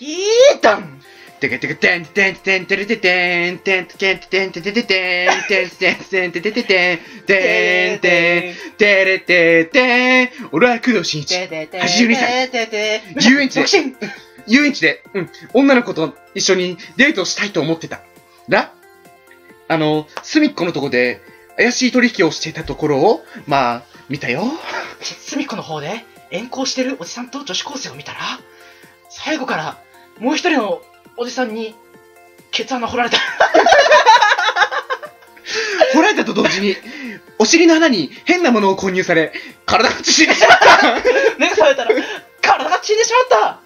ギータンテケテケテンテンテンテレテテンテンテンテンテンテテテンテンテンテンテテテテンテンテンテレテテン。俺は工藤新一82歳、遊園地で女の子と一緒にデートをしたいと思ってたら、隅っこのとこで怪しい取引をしていたところをまあ見たよ。隅っこの方で遠行してるおじさんと女子高生を見たら、最後からもう一人のおじさんにケツ穴掘られた。掘られたと同時にお尻の穴に変なものを混入され、体が縮んでしまった。目が覚めたら体が縮んでしまった。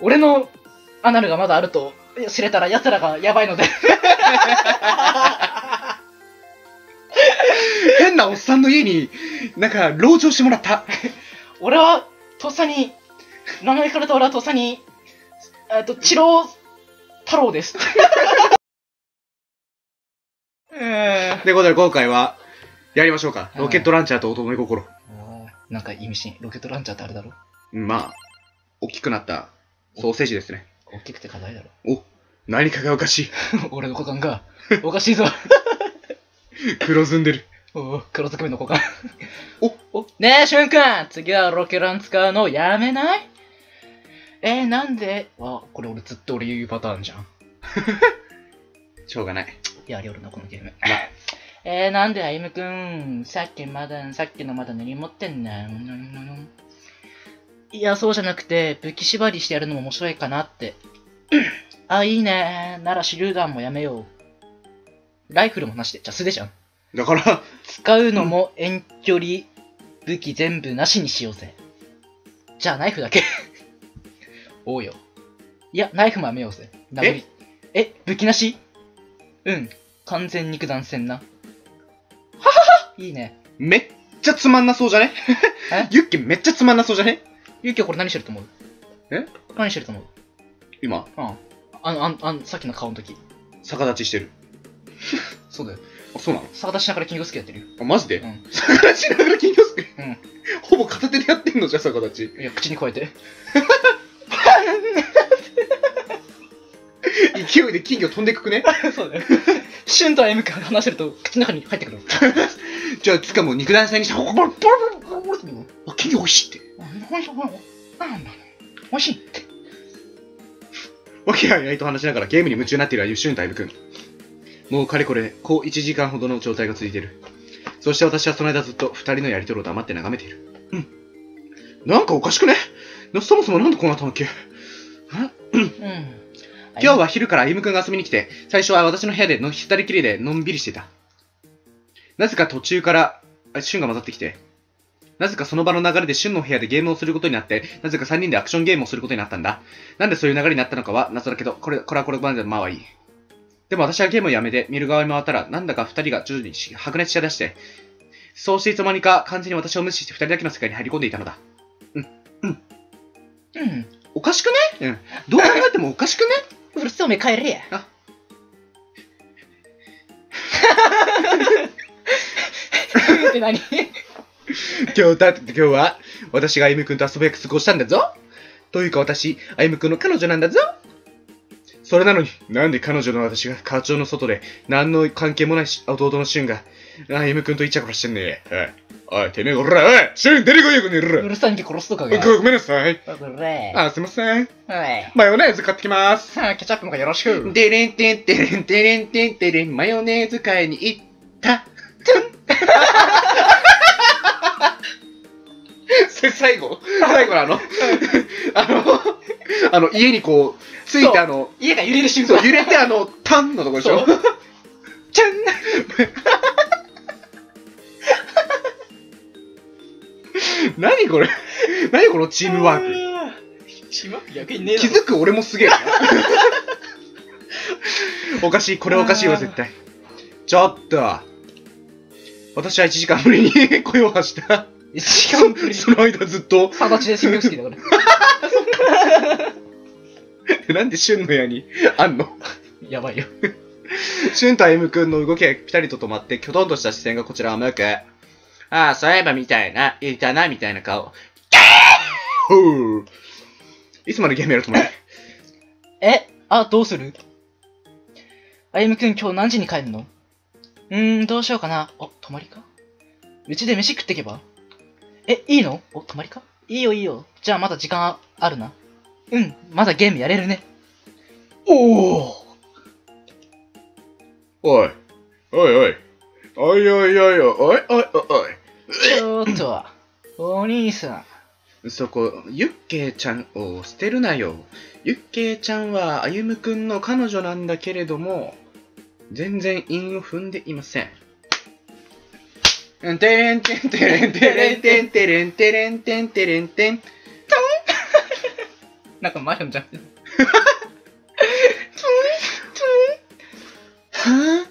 俺のアナルがまだあると知れたら奴らがやばいので。変なおっさんの家になんか籠城してもらった。俺はとっさに名前からと、俺はとっさにチロ太郎です。ということで今回はやりましょうか。ロケットランチャーと乙女心。なんか意味深。ロケットランチャーってあれだろ、まあ大きくなったソーセージですね。大きくて硬いだろ。お、何かがおかしい。俺の股間がおかしいぞ。黒ずんでる。お、黒ずくめの股間。お、ねえしゅんくん、次はロケラン使うのやめない？なんで？あ、これ俺ずっと言うパターンじゃん。しょうがない。やりよるな、このゲーム。なんであゆむくん、さっきのまだ何持ってんねん。いや、そうじゃなくて、武器縛りしてやるのも面白いかなって。あ、いいね。なら手榴弾もやめよう。ライフルもなしで、じゃあ素手じゃん。だから。使うのも遠距離武器全部なしにしようぜ。じゃあナイフだけ。おうよ。いや、ナイフもやめようぜ。え、武器なし？うん。完全肉弾戦な。はははいいね。めっちゃつまんなそうじゃね？ユッケめっちゃつまんなそうじゃね？ユッケはこれ何してると思う？何してると思う？今？さっきの顔の時。逆立ちしてる。そうだよ。あ、そうなの？逆立ちしながら金魚すくいやってるよ。あ、マジで？逆立ちしながら金魚すくい？ほぼ片手でやってんのじゃ、逆立ち。いや、口に加えて。勢いで金魚飛んでくくね。そうだよ。シュンと歩から話してると口の中に入ってくる。じゃあつかもう肉弾戦にして、ほらほらほらほら、金魚おいしいって。おいしいって。わけあいあいと話しながらゲームに夢中になっているシュンと歩くん。もうかれこれこう1時間ほどの状態が続いている。そして私はその間ずっと2人のやりとりを黙って眺めている。うん。なんかおかしくね？そもそもなんでこうなったんだっけ？今日は昼から歩夢くんが遊びに来て、最初は私の部屋で二人きりでのんびりしてた。なぜか途中から、シュンが混ざってきて、なぜかその場の流れでシュンの部屋でゲームをすることになって、なぜか3人でアクションゲームをすることになったんだ。なんでそういう流れになったのかは謎だけど、これまでのまあいい。でも私はゲームをやめて見る側に回ったら、なんだか2人が徐々に白熱しだして、そうしていつの間にか完全に私を無視して2人だけの世界に入り込んでいたのだ。おかしくね？どう考えてもおかしくね？うるせえ、おめえ帰れや。って何？今日は私があゆむくんと遊ぶ約束をしたんだぞ。というか私、あゆむくんの彼女なんだぞ。それなのに、なんで彼女の私が課長の外で何の関係もない弟のシュンがあゆむくんとイチャコラしてんねえ。おい、てめえ、おら、おい、シュン、出てこいよ、この野郎。うるさいに殺すとかが。ごめんなさい。あ、すいません。マヨネーズ買ってきます。ケチャップもよろしく。でれんてんてれんてれんてんてれん、マヨネーズ買いに行った。最後家にこう、ついて家が揺れる瞬間。揺れてタンのとこでしょ。チャン何これ、何このチームワーク。チームワーク逆にねえだろ。気づく俺もすげえ。おかしい、これおかしいわ絶対。ちょっと私は1時間ぶりに声を発した。1時間ぶり。その間ずっと逆立ちで新聞好きだから。なんでシュンの矢にあんの。やばいよ。シュンと歩夢くんの動きがピタリと止まって、きょとんとした視線がこちらを向く。ああ、そういえばみたいな、いたな、みたいな顔。いつまでゲームやると思う？どうする？あゆむくん今日何時に帰るの？どうしようかな。お、泊まりか？うちで飯食ってけば？いいの？お、泊まりか？いいよいいよ。じゃあまだ時間あるな。うん、まだゲームやれるね。おお！おい、おいおい、おいおいおいおいおいおい。ちょっと、お兄さん。そこ、ユッケーちゃんを捨てるなよ。ユッケーちゃんは歩夢くんの彼女なんだけれども、全然韻を踏んでいません。てれんてんてれんてれんてんてれんてれんてんてれんてん。なんかマリオンじゃん。はぁ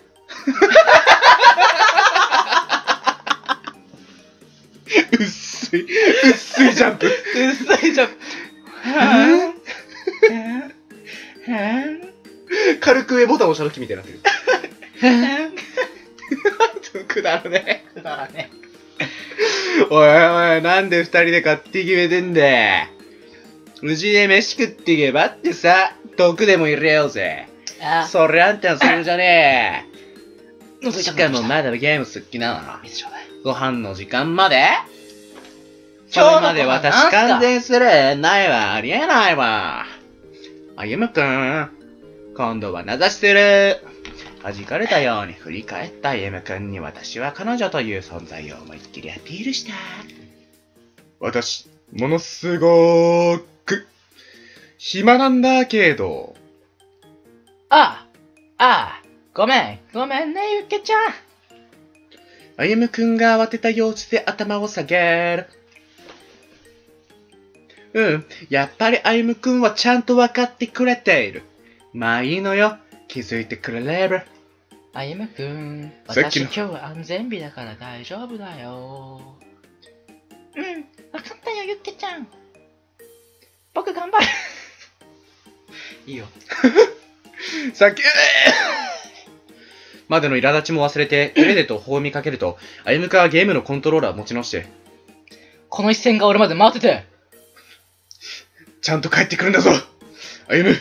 薄い、薄いジャンプ。薄いジャンプ。はぁはぁ軽く上ボタン押した時みたいになってる。はぁくだらね。くだらね。おいおい、なんで二人で勝手に決めてんだ。うちで飯食ってけばってさ、毒でも入れようぜ。それあんたのせいじゃねえ。しかもまだゲーム好きなのな。ご飯の時間までそれまで私完全する。ないわ、ありえないわ。あゆむくん、今度は名指しする。弾かれたように振り返ったあゆむくんに私は彼女という存在を思いっきりアピールした。私、ものすごーく、暇なんだけど、ごめんね、ゆっけちゃん。あゆむくんが慌てた様子で頭を下げる。やっぱりあゆむくんはちゃんと分かってくれている。まあいいのよ、気づいてくれれば。あゆむくん、私今日は安全日だから大丈夫だよ。うん、分かったよ、ゆっけちゃん。僕頑張る。いいよ。さっきまでの苛立ちも忘れて、クレデと頬みかけると、あゆむかはゲームのコントローラーを持ち直して、この一戦が俺まで待っててちゃんと帰ってくるんだぞ、あゆむ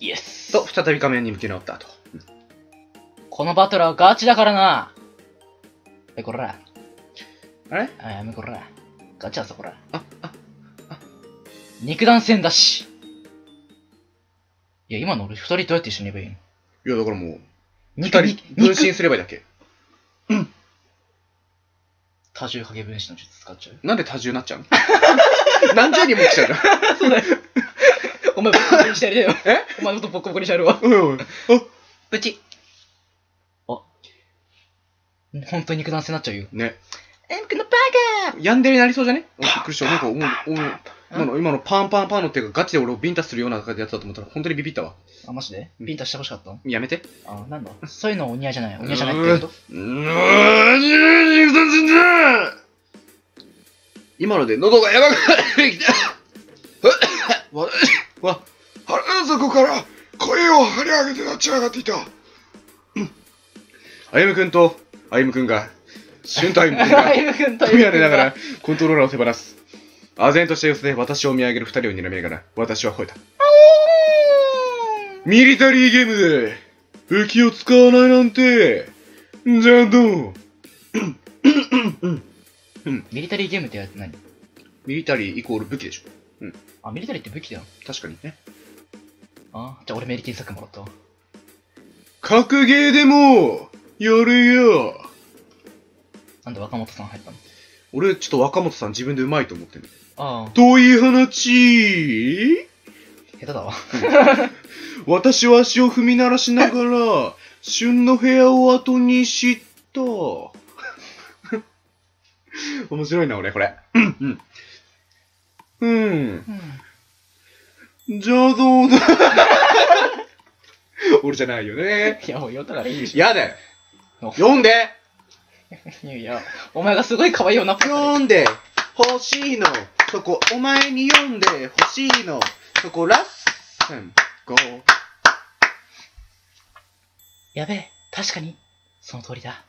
イエスと、再び画面に向け直った後、このバトルはガチだからな。こら。あれあやめこら。ガチだぞ、こら。肉弾戦だし。いや、今の俺二人どうやって一緒にいればいいの？いや、だからもう、二人分身すればいいだけ。うん。多重影分身の術使っちゃう？なんで多重になっちゃうの？何十人も来ちゃうの？そうだよ。お前ボコボコにしてやるよ。お前のことボコボコにしてやるわ。うん。あプチ。あ。本当に肉弾戦になっちゃうよ。ね。エム君のバカー！ヤンデレになりそうじゃね？びっくりした。なんか、今のパンパンパンの手がガチで俺をビンタするようなやつだと思ったら本当にビビったわ。あ、マジで？ビンタしてほしかったの？やめて。あ、なんだ？そういうのお似合いじゃない。お似合いじゃないってこと？今ので喉がやばくなってきた。腹の底から声を張り上げて立ち上がっていた。あゆむくんとあゆむくんが瞬間に組み上げながらコントローラーを手放す。唖然とした様子で私を見上げる二人を睨みながら私は吠えた。ミリタリーゲームで武器を使わないなんて、じゃあどう？ミリタリーゲームってやつ何？ミリタリーイコール武器でしょ。あ、ミリタリーって武器だよ。確かにね。あ、じゃあ俺メリケン作もらった。格ゲーでもやるよ。なんで若本さん入ったの？俺、ちょっと若本さん自分でうまいと思ってる。ああ。遠い話？下手だわ。私は足を踏み鳴らしながら、旬の部屋を後にした。面白いな、俺、これ。じゃあどうだ。俺じゃないよね。いや、もう読んだらいいでしょ。やだよ。読んでいや、お前がすごい可愛いよな。読んで欲しいの、そこ、お前に読んで欲しいの、そこ、ラッスン5。やべえ、確かに、その通りだ。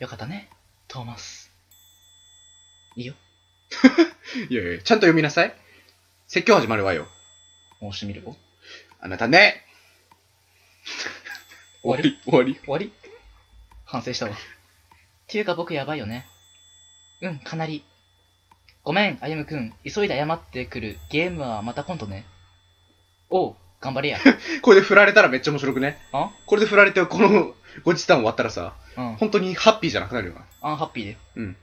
よかったね、トーマス。いいよ。いやいや、ちゃんと読みなさい。説教始まるわよ。もうしてみるよ。あなたね。終わり反省したわ。っていうか僕やばいよね。うん、かなり。ごめん、あゆむくん。急いで謝ってくる。ゲームはまた今度ね。おう、頑張れや。これで振られたらめっちゃ面白くね。あこれで振られて、このご時短終わったらさ、うん、本当にハッピーじゃなくなるよな。あ、ハッピーで。うん。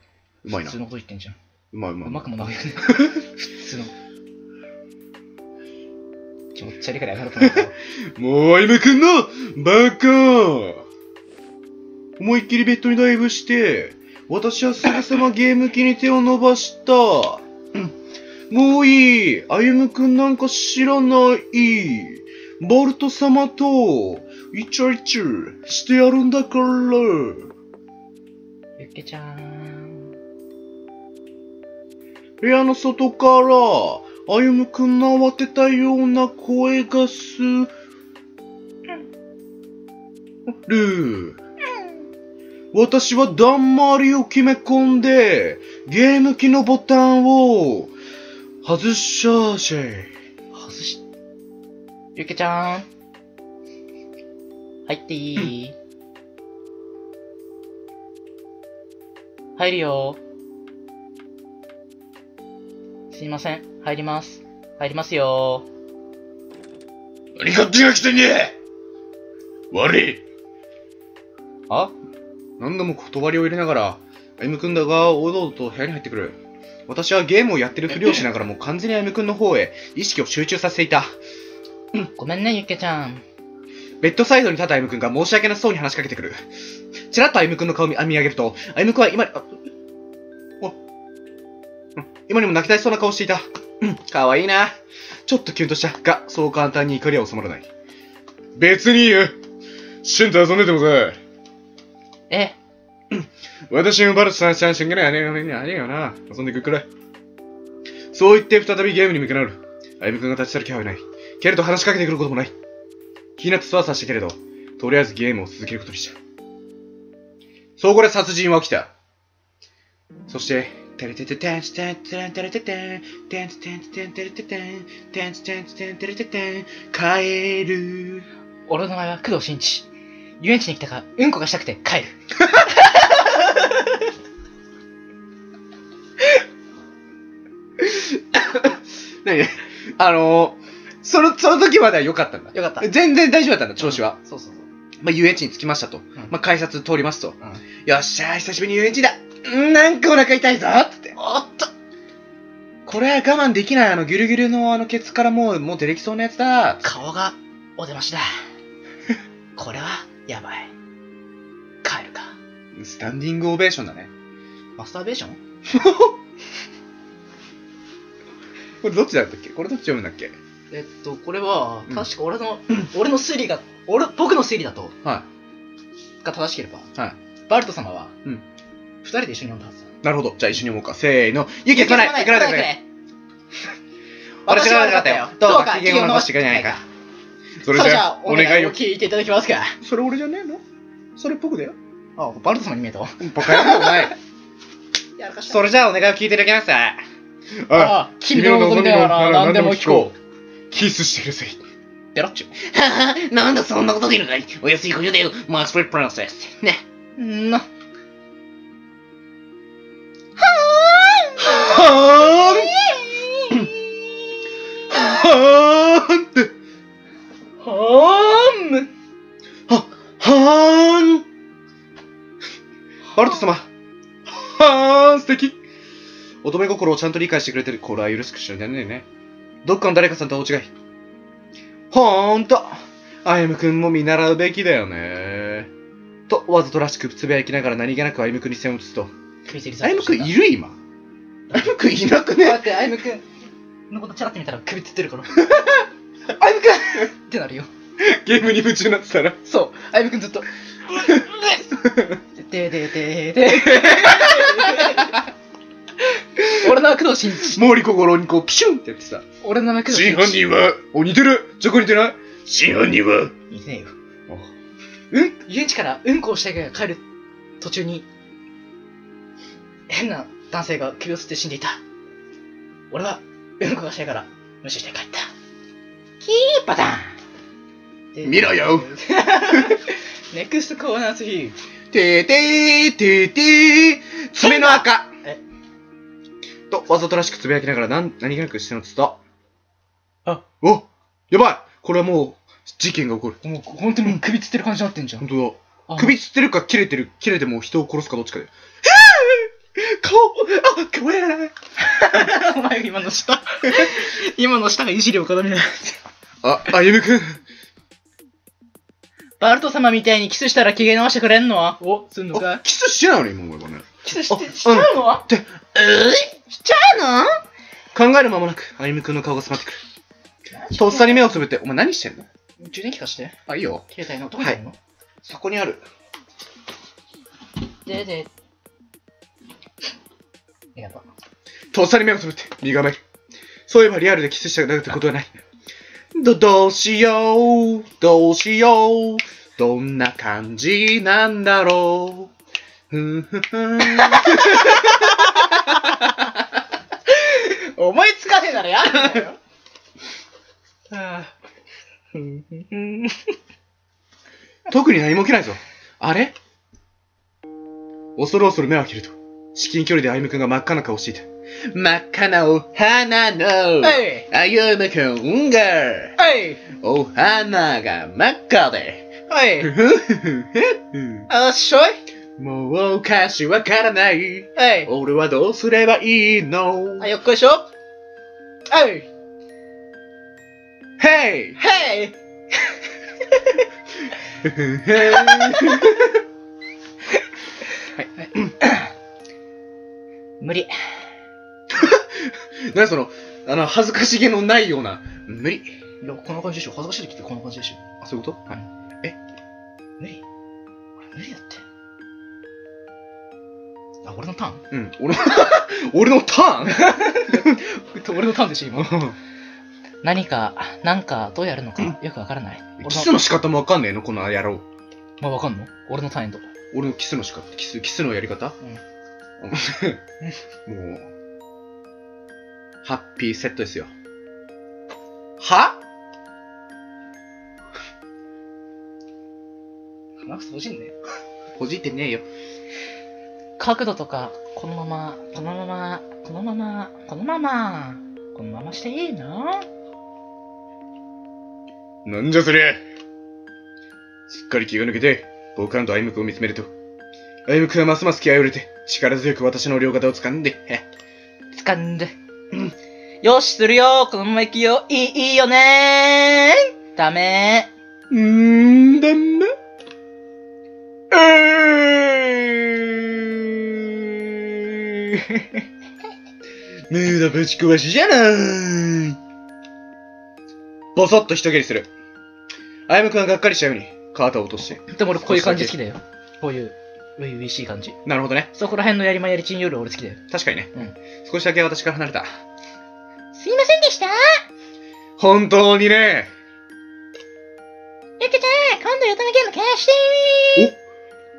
うまいな。普通のこと言ってんじゃん。うまいうまい。うまくもなくね。普通の。気持ち悪いからやがると思う。もう、あゆむくんの、バカー。思いっきりベッドにダイブして、私はすぐさまゲーム機に手を伸ばした。もういい。あゆむくんなんか知らない。ボルト様と、イチャイチャしてやるんだから。ゆっけちゃーん。部屋の外から、あゆむくんの慌てたような声がする。私はだんまりを決め込んで、ゲーム機のボタンを、外しちゃーし。ゆけちゃーん。入っていい？入るよー。すいません。入ります。入りますよー。何勝手が来てんねー！悪い！あ？何度も断りを入れながら、あゆむくんだが、おどおどと部屋に入ってくる。私はゲームをやってるふりをしながらも完全にあゆむくんの方へ意識を集中させていた。ごめんね、ゆっけちゃん。ベッドサイドに立ったあゆむくんが申し訳なさそうに話しかけてくる。ちらっとあゆむくんの顔を見上げると、あゆむくんは今にも泣きたいそうな顔をしていた。かわいいな。ちょっとキュンとしたが、そう簡単に怒りは収まらない。別にいいよ。シュンと遊んでてもさ。え私もバルトさん、シャンシャンがね、あれよな、遊んでくるくらい。そう言って再びゲームに向けなる。あゆむくんが立ち去る気配はない。けれど話しかけてくることもない。気になってそわそわしたけれど、とりあえずゲームを続けることにした。そこで殺人は起きた。そして、テレテテテンテンテンテレテテンテンテンテンテレテテンテンテンテンテレテテン帰る。俺の名前は工藤新一。遊園地に来たか、うんこがしたくて帰る。何その時までは良かったんだ。良かった。全然大丈夫だったんだ、調子は。そうそうそう。まあ、遊園地に着きましたと。まあ、改札通りますと。よっしゃー、久しぶりに遊園地だ。なんかお腹痛いぞって。おっと。これは我慢できない、ギュルギュルのケツからもう出てきそうなやつだ。顔がお出ましだ。これは、やばい。帰るか。スタンディングオベーションだね。マスターベーションこれどっちだったっけ？これどっち読むんだっけ？これは、確か俺の推理が、僕の推理だと、が正しければ、バルト様は、二人で一緒に飲んだはずだ。なるほど。じゃあ一緒に飲もうか。せーの。ゆきは行かない。私が悪かったよ。どうか機嫌を直してくれないか。それじゃあ、お願いを聞いていただきますか。それ俺じゃねえの？それ僕だよ。あ、バルト様に見えたわ。バカやろ、お前。それじゃあ、お願いを聞いていただきます。あ、君の望みだよな、何でも聞こう。キスしてください。ペロッチュ。はは、なんだそんなことでいるのかい。お安いご用だよ、マスプレプランセス。ね。な。はーん。はーんって。はーんバルト様はーん素敵乙女心をちゃんと理解してくれてる。これは許すくしちゃいけないね。どっかの誰かさんとは大違い。ほーんとあゆむくんも見習うべきだよねとわざとらしくつぶやきながら何気なくあゆむくんに線を移すと。あゆむくんいる？今あゆむくんいなくね？だってあゆむくんのことチャラって見たら首つってるからあゆむくんってなるよ。ゲームに夢中になってたらそうあゆむくんずっとで俺の工藤新一毛利心にこうピシュンってやってさ俺の工藤新一真犯人はお似てるそこ似てない真犯人は似てねえよ。遊園地からうんこをしたいが帰る途中に変な男性が首をつって死んでいた。俺はうんこがしたいから無視して帰った。キーパターン見ろよネクストコーナースヒーてーてーてーてー爪の赤とわざとらしくつぶやきながら何気なくしてのつったあおやばいこれはもう事件が起こるもう本当に首つってる感じになってんじゃん本当だ首つってるか切れても人を殺すかどっちかで顔あこれお前今の舌今の舌がいじりをかたみなあゆむくんバルト様みたいにキスしたら機嫌直してくれんのはおすんのかキスしちゃうの今思えばねキスしちゃうのってしちゃうの考える間もなくあゆむくんの顔が迫ってくるとっさに目をつぶってお前何してんの充電器貸してあいいよ携帯のどこにあるのそこにあるでやばとっさに目をつぶって身構えるそういえばリアルでキスしたなんてことはないどうしようどうしようどんな感じなんだろうふんふんふん思いつかねえならやんだよ特に何も起きないぞあれ恐る恐る目を開けると至近距離であゆむくんが真っ赤な顔をしていた。真っ赤なお花の、あゆむくんが、お花が真っ赤で、あっしょいもう歌詞わからない。俺はどうすればいいのあ、よっこいしょはいヘイヘイ無理。何その、恥ずかしげのないような、無理。いや、こんな感じでしょ。恥ずかしい時ってこんな感じでしょ。あ、そういうこと？はい。え？無理？俺無理だって。あ、俺のターン？うん。俺のターン？俺のターンでしょ、今。なんか、どうやるのか、よくわからない。キスの仕方もわかんねえの？この野郎。まあ、わかんの？俺のターンと。俺のキスの仕方？キスのやり方？うん。もう、ハッピーセットですよ。は？マックス、閉じんね。閉じてねえよ。角度とか、このまましていいな？なんじゃそりゃ。すっかり気が抜けて、ボカンとアイム君を見つめると、アイム君はますます気合を入れて、力強く私の両肩を掴んで、掴んで。うん、よし、するよ、このまま行くよ、いいよねー。ダメー。ダメ。無駄ぶち壊しじゃない。ボソッと一蹴りする。あやむくんはがっかりしたように、肩を落として。でも俺こういう感じ好きだよ。こういう。ういういしい感じ。なるほどね。そこら辺のやりまやりちんより俺好きだよ。確かにね。うん。少しだけ私から離れた。すいませんでした。本当にね。ゆきちゃん、今度乙女ゲーム貸して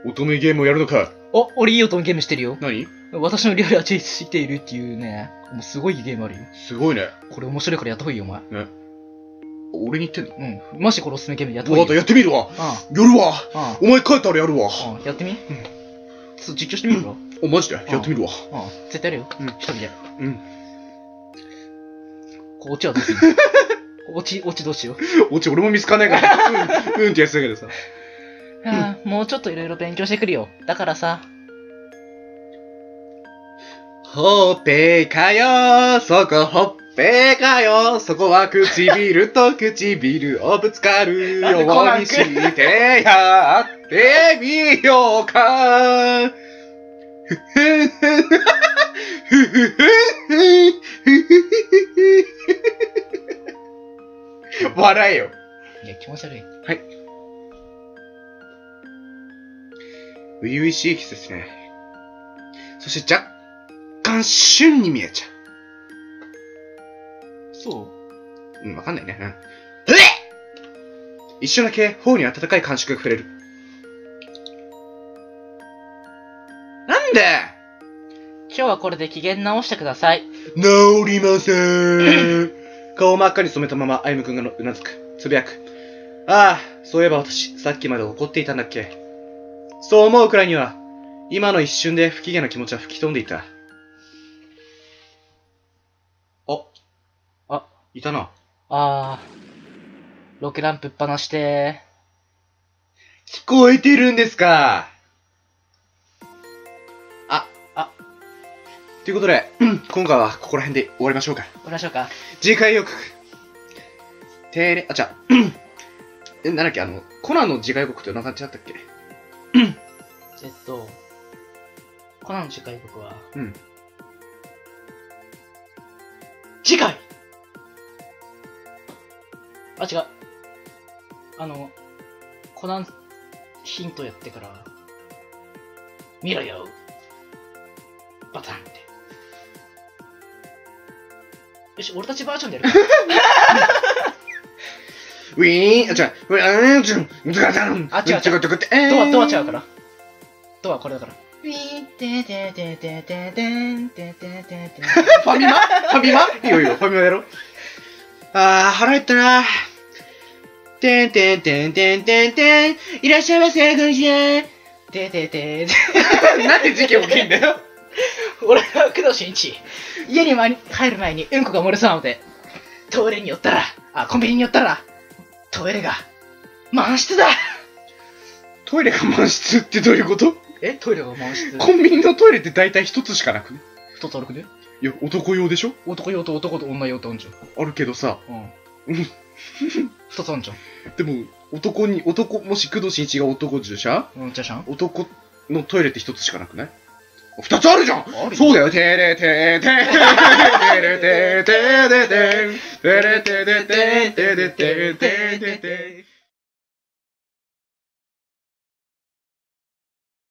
ー。お、乙女ゲームをやるのか。お、俺いい乙女ゲームしてるよ。何？私の料理はチェイスしているっていうね、もうすごいゲームあるよ。すごいね。これ面白いからやった方がいいよ、お前。ね。俺に言ってんの？うん。マジこれおすすめゲームやってみるわ。やってみるわ。やるわ。お前帰ったらやるわ。やってみ？うん。実況してみるわ。お、マジでやってみるわ。絶対やるよ。うん。一人で。うん。落ちはどうする？落ちどうしよう。落ち俺も見つかんないから。うんってやつだけどさ。もうちょっといろいろ勉強してくるよ。だからさ。ほっぺかよ、そこほっぺ。べーかよ、そこは唇と唇をぶつかるようにしてやってみようか。ふふふふふふふふ。笑えよ。いや、気持ち悪い。はい。初々しいキスですね。そして若干旬に見えちゃう。そううん、わかんないね。うん。一瞬だけ、頬に温かい感触が触れる。なんで今日はこれで機嫌直してください。治りません。顔を真っ赤に染めたまま、あゆむくんがうなずく。つぶやく。ああ、そういえば私、さっきまで怒っていたんだっけ。そう思うくらいには、今の一瞬で不機嫌な気持ちは吹き飛んでいた。いたな。あー、ロケランプっぱなして。聞こえてるんですか。ということで、今回はここら辺で終わりましょうか。終わりましょうか。次回予告。なんだっけ、コナンの次回予告って何だったっけ。コナンの次回予告は、次回違う。コナンヒントやってから、見ろよ。バタンって。よし、俺たちバージョンでやるか。ウィーン、違う。ドア違うから。ドアこれだから。ウィーン、ファミマファミマやろ。あー、腹減ったな。いらっしゃいませ、ごじゃん。なんで事件起きんだよ。俺は工藤新一。家に帰る前にうんこが漏れそうなので、コンビニに寄ったら、トイレが満室だ。トイレが満室ってどういうこと。トイレが満室。コンビニのトイレって大体一つしかなくね。二つあるくね。いや、男用でしょ。男用と男と女用とあんじゃん。あるけどさ。二つあんじゃん。でも、もし工藤新一が男じゃしゃ？男のトイレって一つしかなくない？二つあるじゃん！そうだよ。